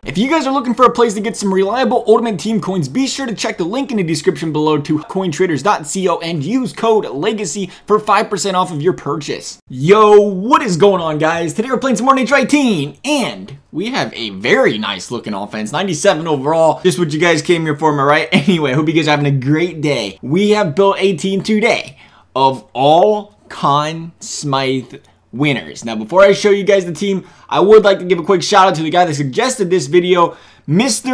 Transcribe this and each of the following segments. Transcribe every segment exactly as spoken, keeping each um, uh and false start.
If you guys are looking for a place to get some reliable Ultimate Team coins, be sure to check the link in the description below to coin traders dot co and use code LEGACY for five percent off of your purchase. Yo, what is going on, guys? Today we're playing some more N H L eighteen, and we have a very nice looking offense. ninety-seven overall, just what you guys came here for, am I right? Anyway, hope you guys are having a great day. We have built a team today of all Conn Smythe winners. Now, before I show you guys the team, I would like to give a quick shout out to the guy that suggested this video, Mister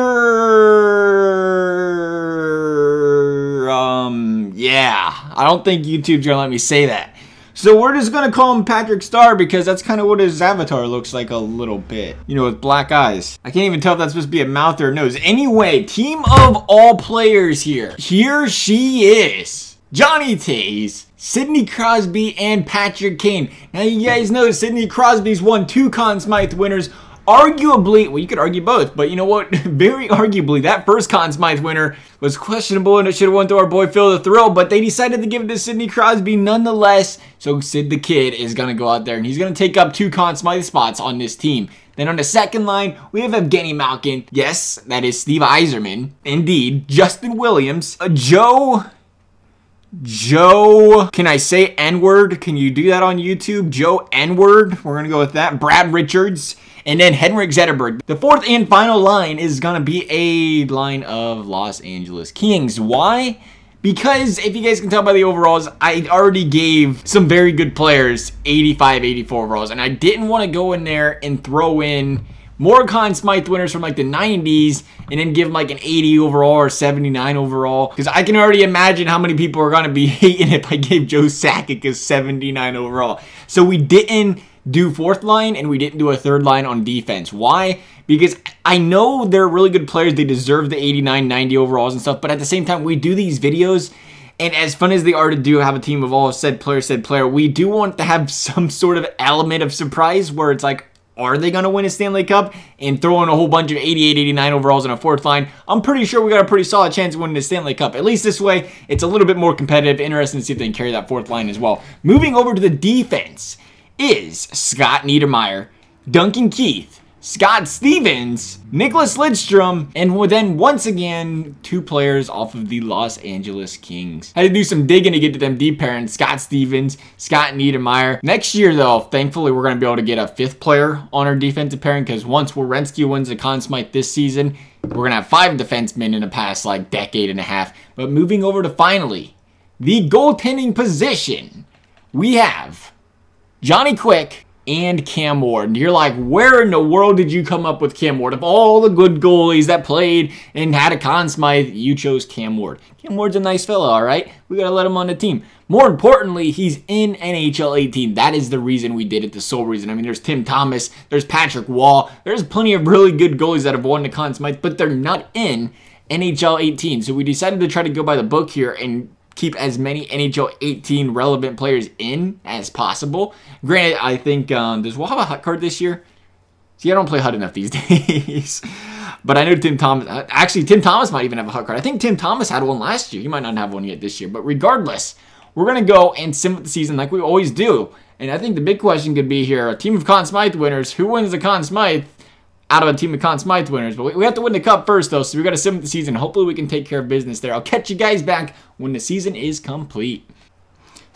Um, yeah, I don't think YouTube's gonna let me say that. So we're just gonna call him Patrick Star because that's kind of what his avatar looks like a little bit. You know, with black eyes. I can't even tell if that's supposed to be a mouth or a nose. Anyway, team of all players here. Here she is. Johnny Taze, Sidney Crosby, and Patrick Kane. Now, you guys know Sidney Crosby's won two Conn Smythe winners. Arguably, well, you could argue both, but you know what? Very arguably, that first Conn Smythe winner was questionable and it should have went to our boy Phil the Thrill, but they decided to give it to Sidney Crosby nonetheless. So Sid the Kid is going to go out there and he's going to take up two Conn Smythe spots on this team. Then on the second line, we have Evgeny Malkin. Yes, that is Steve Iserman. Indeed. Justin Williams. Uh, Joe... Joe, can I say N-word? Can you do that on YouTube? Joe N-word. We're going to go with that. Brad Richards. And then Henrik Zetterberg. The fourth and final line is going to be a line of Los Angeles Kings. Why? Because if you guys can tell by the overalls, I already gave some very good players eighty-five, eighty-four overalls. And I didn't want to go in there and throw in more Conn Smythe winners from like the nineties and then give them like an eighty overall or seventy-nine overall, because I can already imagine how many people are going to be hating if I gave Joe Sakic a seventy-nine overall. So we didn't do fourth line and we didn't do a third line on defense. Why? Because I know they're really good players. They deserve the eighty-nine, ninety overalls and stuff, but at the same time, we do these videos, and as fun as they are to do, have a team of all said player, said player, we do want to have some sort of element of surprise where it's like, are they going to win a Stanley Cup? And throw in a whole bunch of eighty-eight, eighty-nine overalls in a fourth line, I'm pretty sure we got a pretty solid chance of winning the Stanley Cup. At least this way, it's a little bit more competitive. Interesting to see if they can carry that fourth line as well. Moving over to the defense is Scott Niedermayer, Duncan Keith, Scott Stevens, Nicholas Lidstrom, and then once again, two players off of the Los Angeles Kings. Had to do some digging to get to them deep pairing. Scott Stevens, Scott Niedermayer. Next year, though, thankfully, we're going to be able to get a fifth player on our defensive pairing, because once Wierenski wins the Conn Smythe this season, we're going to have five defensemen in the past, like, decade and a half. But moving over to, finally, the goaltending position, we have Johnny Quick and Cam Ward. And you're like, where in the world did you come up with Cam Ward? Of all the good goalies that played and had a Conn Smythe, you chose Cam Ward. Cam Ward's a nice fella, all right? We got to let him on the team. More importantly, he's in N H L eighteen. That is the reason we did it, the sole reason. I mean, there's Tim Thomas, there's Patrick Wall, there's plenty of really good goalies that have won the Conn Smythe, but they're not in N H L eighteen. So we decided to try to go by the book here and keep as many N H L eighteen relevant players in as possible. Granted, I think, um, does Wall have a H U D card this year? See, I don't play H U D enough these days. But I know Tim Thomas, actually, Tim Thomas might even have a H U D card. I think Tim Thomas had one last year. He might not have one yet this year. But regardless, we're going to go and sim with the season like we always do. And I think the big question could be here, a team of Conn Smythe winners, who wins the Conn Smythe out of a team of Conn Smythe winners? But we have to win the cup first, though, so we got to sim the season. Hopefully we can take care of business there. I'll catch you guys back when the season is complete.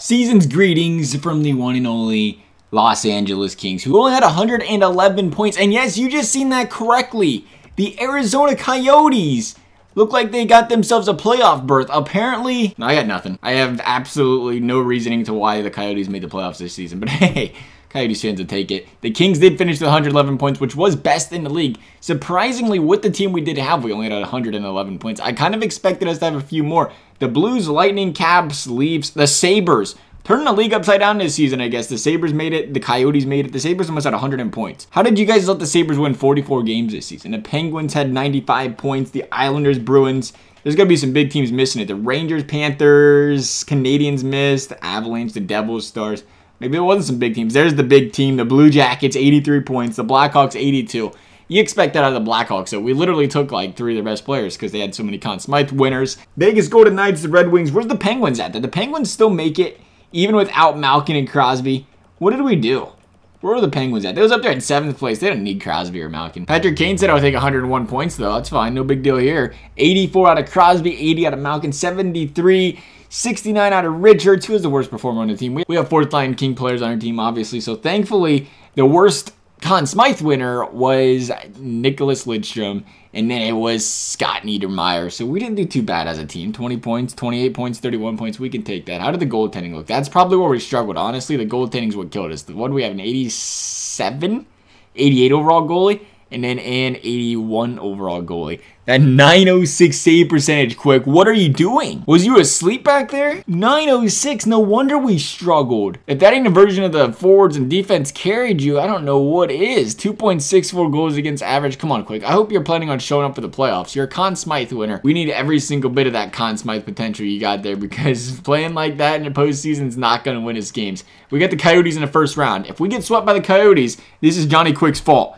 Season's greetings from the one and only Los Angeles Kings, who only had one hundred eleven points. And yes, you just seen that correctly. The Arizona Coyotes look like they got themselves a playoff berth. Apparently, no, I got nothing. I have absolutely no reasoning to why the Coyotes made the playoffs this season, but hey, Coyotes fans will take it. The Kings did finish with one hundred eleven points, which was best in the league. Surprisingly, with the team we did have, we only had one hundred eleven points. I kind of expected us to have a few more. The Blues, Lightning, Caps, Leafs, the Sabres. Turning the league upside down this season, I guess. The Sabres made it. The Coyotes made it. The Sabres almost had one hundred points. How did you guys let the Sabres win forty-four games this season? The Penguins had ninety-five points. The Islanders, Bruins. There's going to be some big teams missing it. The Rangers, Panthers, Canadians missed. The Avalanche, the Devils, Stars. Maybe it wasn't some big teams. There's the big team, the Blue Jackets, eighty-three points. The Blackhawks, eighty-two. You expect that out of the Blackhawks, so we literally took like three of their best players because they had so many Conn Smythe winners. Vegas Golden Knights, the Red Wings. Where's the Penguins at? Did the Penguins still make it even without Malkin and Crosby? What did we do? Where were the Penguins at? They was up there in seventh place. They don't need Crosby or Malkin. Patrick Kane said, I would take one hundred one points, though. That's fine. No big deal here. eighty-four out of Crosby, eighty out of Malkin, seventy-three, sixty-nine out of Richards. Who is the worst performer on the team? We have fourth-line King players on our team, obviously. So, thankfully, the worst Conn Smythe winner was Nicholas Lidstrom, and then it was Scott Niedermayer. So we didn't do too bad as a team. twenty points, twenty-eight points, thirty-one points. We can take that. How did the goaltending look? That's probably where we struggled. Honestly, the goaltending's what killed us. What do we have? An eighty-seven, eighty-eight overall goalie, and then an eighty-one overall goalie. That nine oh six save percentage, Quick. What are you doing? Was you asleep back there? nine oh six, no wonder we struggled. If that ain't a version of the forwards and defense carried you, I don't know what is. two point six four goals against average. Come on, Quick. I hope you're planning on showing up for the playoffs. You're a Conn Smythe winner. We need every single bit of that Conn Smythe potential you got there, because playing like that in the postseason is not going to win us games. We got the Coyotes in the first round. If we get swept by the Coyotes, this is Johnny Quick's fault.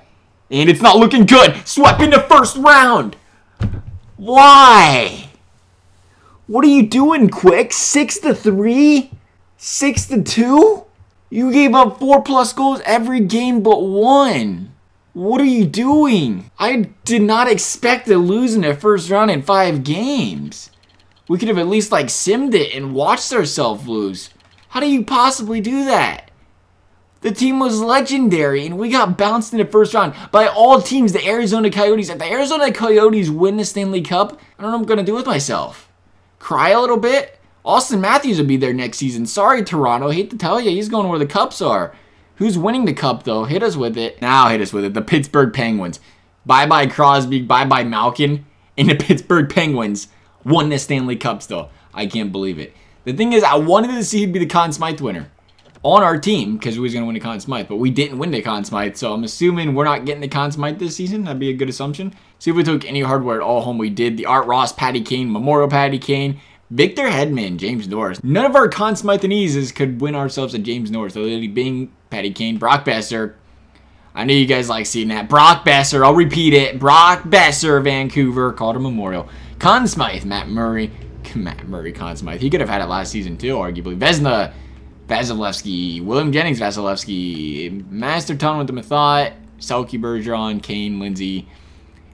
And it's not looking good. Swept in the first round. Why? What are you doing, Quick? Six to three? Six to two? You gave up four plus goals every game but one. What are you doing? I did not expect to lose in the first round in five games. We could have at least like simmed it and watched ourselves lose. How do you possibly do that? The team was legendary, and we got bounced in the first round by all teams, the Arizona Coyotes. If the Arizona Coyotes win the Stanley Cup, I don't know what I'm going to do with myself. Cry a little bit? Austin Matthews will be there next season. Sorry, Toronto. I hate to tell you, he's going where the Cups are. Who's winning the Cup, though? Hit us with it. Now hit us with it. The Pittsburgh Penguins. Bye-bye Crosby, bye-bye Malkin, and the Pittsburgh Penguins won the Stanley Cup, though. I can't believe it. The thing is, I wanted to see him be the Conn Smythe winner on our team, because we was going to win the Conn Smythe, but we didn't win the Conn Smythe, so I'm assuming we're not getting the Conn Smythe this season. That'd be a good assumption. See if we took any hardware at all home. We did. The Art Ross, Patty Kane, Memorial Patty Kane, Victor Hedman, James Norris. None of our Conn Smytheaneses could win ourselves a James Norris, so they'd be Patty Kane, Brock Besser. I know you guys like seeing that. Brock Besser, I'll repeat it. Brock Besser, Vancouver, Calder Memorial. Conn Smythe, Matt Murray. Matt Murray, Conn Smythe. He could have had it last season, too, arguably. Vezina, Vasilevsky, William Jennings, Vasilevsky, Masterton with the Methot, Selke, Bergeron, Kane, Lindsay,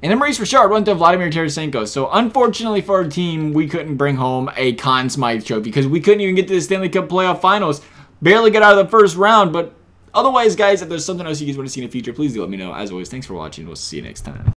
and then Maurice Richard went to Vladimir Tarasenko. So, unfortunately for our team, we couldn't bring home a Conn Smythe trophy because we couldn't even get to the Stanley Cup playoff finals. Barely got out of the first round, but otherwise, guys, if there's something else you guys want to see in the future, please do let me know. As always, thanks for watching. We'll see you next time.